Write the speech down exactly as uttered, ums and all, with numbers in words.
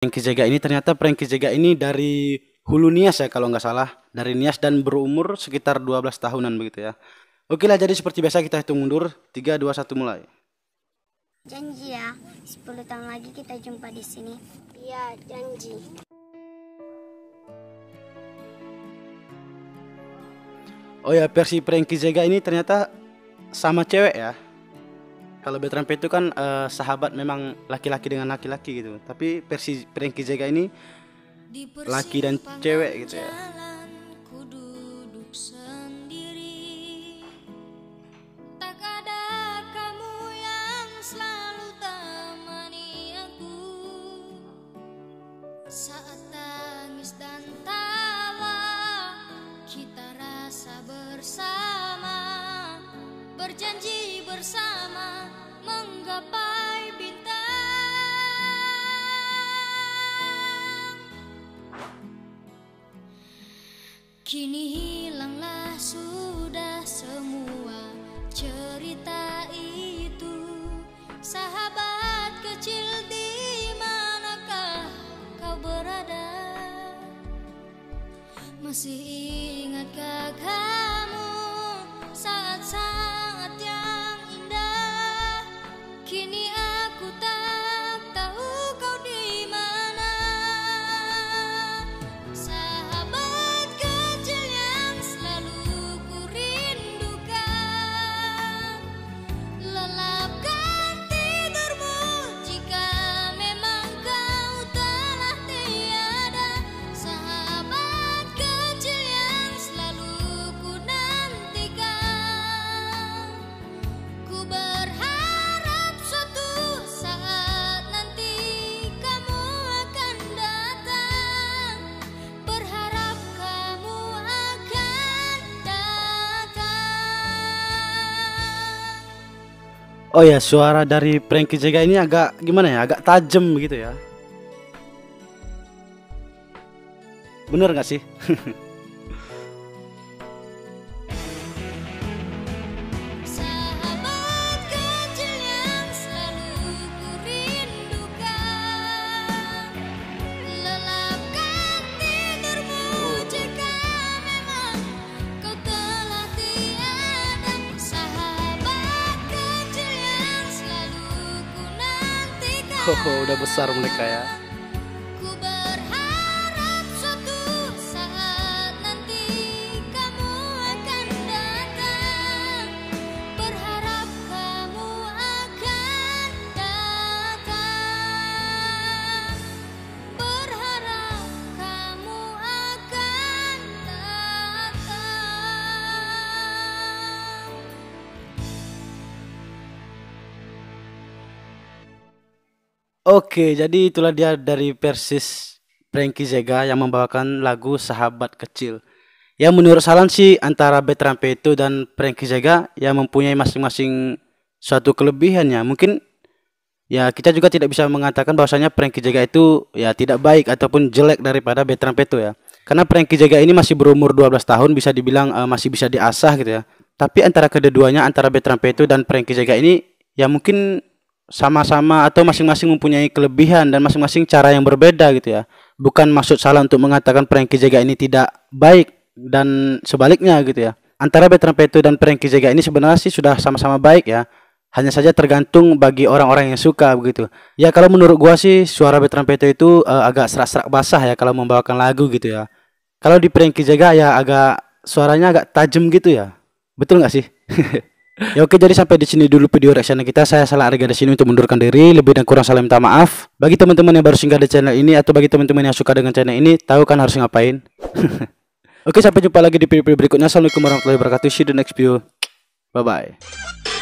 Frengky Zega ini ternyata Frengky Zega ini dari hulu Nias ya, kalau nggak salah, dari Nias dan berumur sekitar dua belas tahunan begitu ya. Oke lah, jadi seperti biasa kita hitung mundur, tiga, dua, satu, mulai. Janji ya, sepuluh tahun lagi kita jumpa di sini. Iya, janji. Oh ya, versi Frengky Zega ini ternyata sama cewek ya. Kalau Betrand Peto kan eh, sahabat memang laki-laki dengan laki-laki gitu. Tapi versi Frengky Zega ini laki dan cewek gitu ya. Berjanji bersama menggapai bintang. Kini hilanglah sudah semua cerita itu. Sahabat kecil, di manakah kau berada? Masih ingatkah kamu saat-saat Oh ya, suara dari Frengky Zega ini agak gimana ya, agak tajam gitu ya. Bener gak sih? Oh, udah besar mereka ya. Ku berharap suatu saat nanti kamu akan datang. Berharap kamu akan datang. Berharap kamu akan datang. Oke, jadi itulah dia dari Persis Frengky Zega yang membawakan lagu Sahabat Kecil. Ya, menurut Sahlan sih antara Betrand Peto dan Frengky Zega ya mempunyai masing-masing suatu kelebihannya. Mungkin ya kita juga tidak bisa mengatakan bahwasanya Frengky Zega itu ya tidak baik ataupun jelek daripada Betrand Peto ya. Karena Frengky Zega ini masih berumur dua belas tahun, bisa dibilang uh, masih bisa diasah gitu ya. Tapi antara keduanya, antara Betrand Peto dan Frengky Zega ini ya mungkin sama-sama atau masing-masing mempunyai kelebihan dan masing-masing cara yang berbeda gitu ya. Bukan maksud Sahlan untuk mengatakan Frengky Zega ini tidak baik dan sebaliknya gitu ya. Antara Betrand Peto dan Frengky Zega ini sebenarnya sih sudah sama-sama baik ya. Hanya saja tergantung bagi orang-orang yang suka begitu. Ya kalau menurut gua sih suara Betrand Peto itu uh, agak serak-serak basah ya kalau membawakan lagu gitu ya. Kalau di Frengky Zega ya agak suaranya agak tajam gitu ya. Betul nggak sih? Ya oke, jadi sampai di sini dulu video reaction kita. Saya Sahlan Ariga di sini untuk mundurkan diri. Lebih dan kurang saya minta maaf. Bagi teman-teman yang baru singgah di channel ini atau bagi teman-teman yang suka dengan channel ini, tahu kan harus ngapain. Oke, sampai jumpa lagi di video-video berikutnya. Assalamualaikum warahmatullahi wabarakatuh. See you the next video. Bye bye.